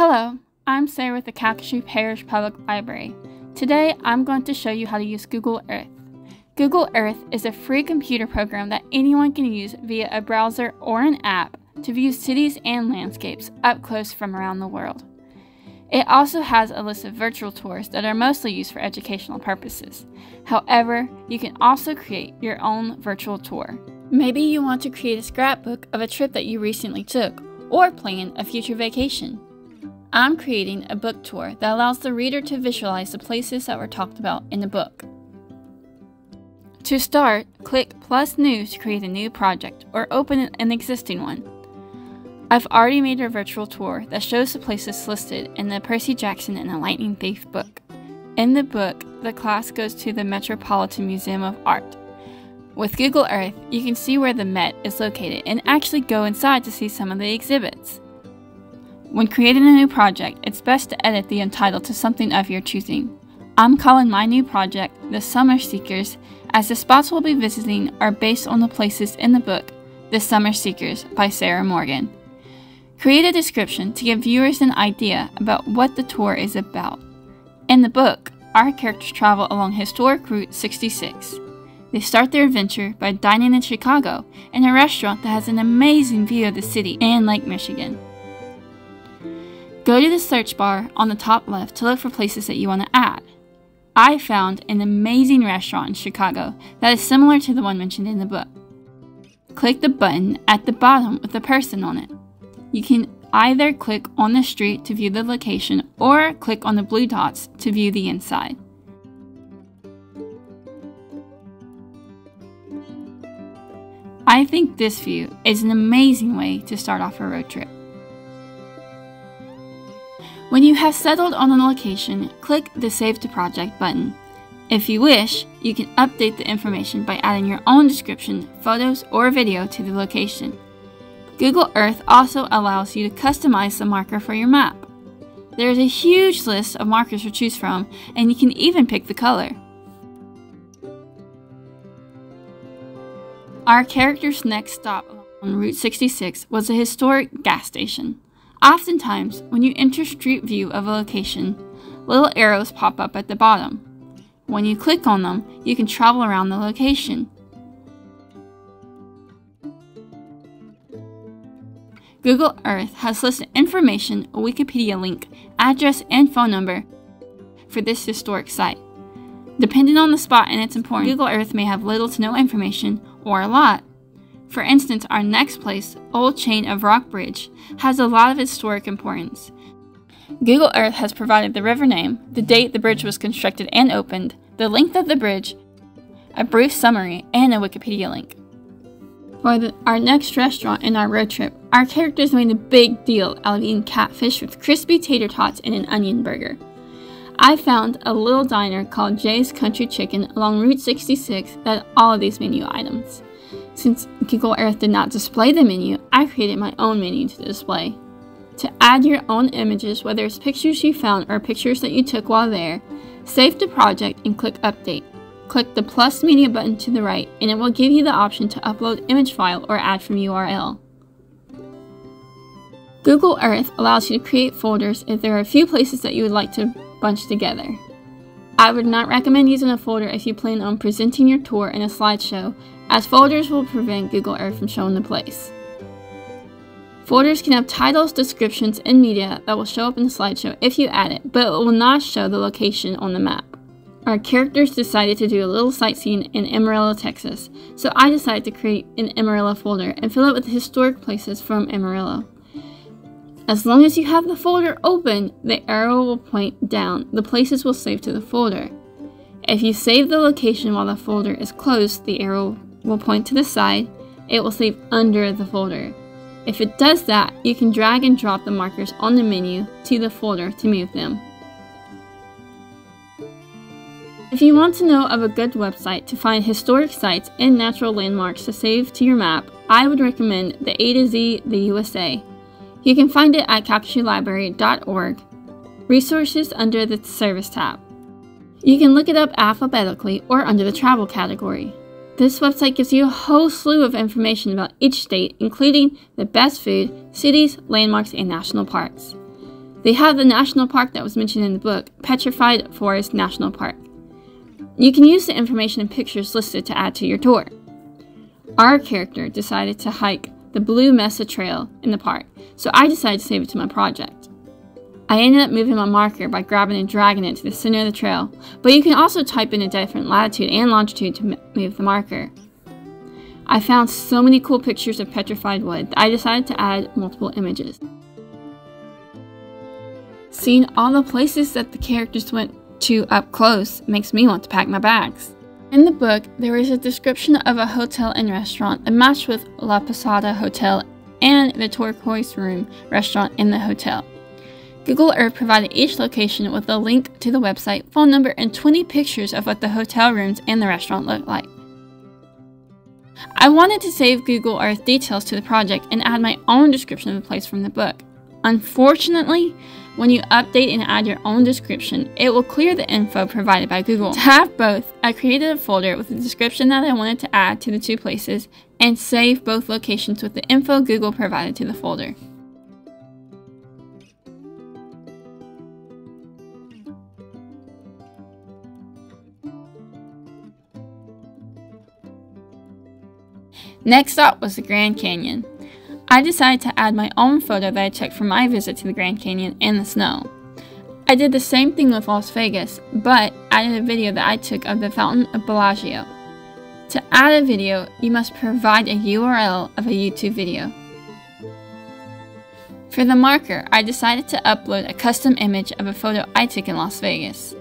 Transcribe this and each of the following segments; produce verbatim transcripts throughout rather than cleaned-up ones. Hello, I'm Sarah with the Calcasieu Parish Public Library. Today I'm going to show you how to use Google Earth. Google Earth is a free computer program that anyone can use via a browser or an app to view cities and landscapes up close from around the world. It also has a list of virtual tours that are mostly used for educational purposes. However, you can also create your own virtual tour. Maybe you want to create a scrapbook of a trip that you recently took or plan a future vacation. I'm creating a book tour that allows the reader to visualize the places that were talked about in the book. To start, click plus new to create a new project or open an existing one. I've already made a virtual tour that shows the places listed in the Percy Jackson and the Lightning Thief book. In the book, the class goes to the Metropolitan Museum of Art. With Google Earth, you can see where the Met is located and actually go inside to see some of the exhibits. When creating a new project, it's best to edit the title to something of your choosing. I'm calling my new project The Summer Seekers, as the spots we'll be visiting are based on the places in the book The Summer Seekers by Sarah Morgan. Create a description to give viewers an idea about what the tour is about. In the book, our characters travel along historic Route sixty-six. They start their adventure by dining in Chicago in a restaurant that has an amazing view of the city and Lake Michigan. Go to the search bar on the top left to look for places that you want to add. I found an amazing restaurant in Chicago that is similar to the one mentioned in the book. Click the button at the bottom with the person on it. You can either click on the street to view the location or click on the blue dots to view the inside. I think this view is an amazing way to start off a road trip. When you have settled on a location, click the Save to Project button. If you wish, you can update the information by adding your own description, photos, or video to the location. Google Earth also allows you to customize the marker for your map. There is a huge list of markers to choose from, and you can even pick the color. Our character's next stop on Route sixty-six was a historic gas station. Oftentimes, when you enter Street View of a location, little arrows pop up at the bottom. When you click on them, you can travel around the location. Google Earth has listed information, a Wikipedia link, address, and phone number for this historic site. Depending on the spot and its importance, Google Earth may have little to no information or a lot. For instance, our next place, Old Chain of Rock Bridge, has a lot of historic importance. Google Earth has provided the river name, the date the bridge was constructed and opened, the length of the bridge, a brief summary, and a Wikipedia link. For the, our next restaurant in our road trip, our characters made a big deal out of eating catfish with crispy tater tots and an onion burger. I found a little diner called Jay's Country Chicken along Route sixty-six that had all of these menu items. Since Google Earth did not display the menu, I created my own menu to display. To add your own images, whether it's pictures you found or pictures that you took while there, save to project and click Update. Click the plus media button to the right and it will give you the option to upload image file or add from U R L. Google Earth allows you to create folders if there are a few places that you would like to bunch together. I would not recommend using a folder if you plan on presenting your tour in a slideshow, as folders will prevent Google Earth from showing the place. Folders can have titles, descriptions, and media that will show up in the slideshow if you add it, but it will not show the location on the map. Our characters decided to do a little sightseeing in Amarillo, Texas, so I decided to create an Amarillo folder and fill it with historic places from Amarillo. As long as you have the folder open, the arrow will point down. The places will save to the folder. If you save the location while the folder is closed, the arrow will point to the side. It will save under the folder. If it does that, you can drag and drop the markers on the menu to the folder to move them. If you want to know of a good website to find historic sites and natural landmarks to save to your map, I would recommend the A to Z, the U S A. You can find it at calcasieu library dot org, resources under the service tab. You can look it up alphabetically or under the travel category. This website gives you a whole slew of information about each state, including the best food, cities, landmarks, and national parks. They have the national park that was mentioned in the book, Petrified Forest National Park. You can use the information and pictures listed to add to your tour. Our character decided to hike the Blue Mesa Trail in the park, so I decided to save it to my project. I ended up moving my marker by grabbing and dragging it to the center of the trail, but you can also type in a different latitude and longitude to move the marker. I found so many cool pictures of petrified wood that I decided to add multiple images. Seeing all the places that the characters went to up close makes me want to pack my bags. In the book, there is a description of a hotel and restaurant that matched with La Posada Hotel and the Turquoise Room restaurant in the hotel. Google Earth provided each location with a link to the website, phone number, and twenty pictures of what the hotel rooms and the restaurant looked like. I wanted to save Google Earth details to the project and add my own description of the place from the book. Unfortunately, when you update and add your own description, it will clear the info provided by Google. To have both, I created a folder with the description that I wanted to add to the two places and save both locations with the info Google provided to the folder. Next up was the Grand Canyon. I decided to add my own photo that I took from my visit to the Grand Canyon and the snow. I did the same thing with Las Vegas, but added a video that I took of the Fountain of Bellagio. To add a video, you must provide a U R L of a YouTube video. For the marker, I decided to upload a custom image of a photo I took in Las Vegas.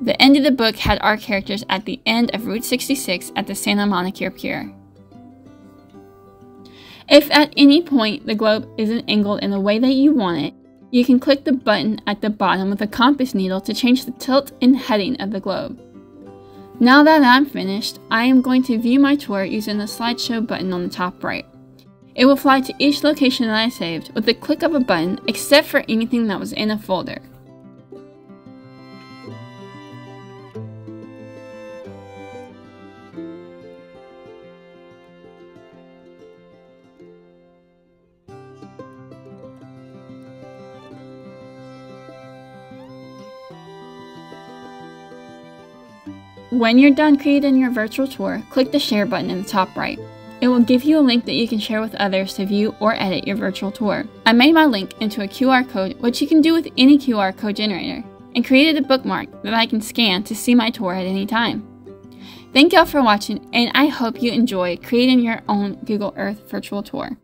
The end of the book had our characters at the end of Route sixty-six at the Santa Monica Pier. If at any point the globe isn't angled in the way that you want it, you can click the button at the bottom with a compass needle to change the tilt and heading of the globe. Now that I'm finished, I am going to view my tour using the slideshow button on the top right. It will fly to each location that I saved with the click of a button, except for anything that was in a folder. When you're done creating your virtual tour, click the share button in the top right. It will give you a link that you can share with others to view or edit your virtual tour. I made my link into a Q R code, which you can do with any Q R code generator, and created a bookmark that I can scan to see my tour at any time. Thank y'all for watching, and I hope you enjoy creating your own Google Earth virtual tour.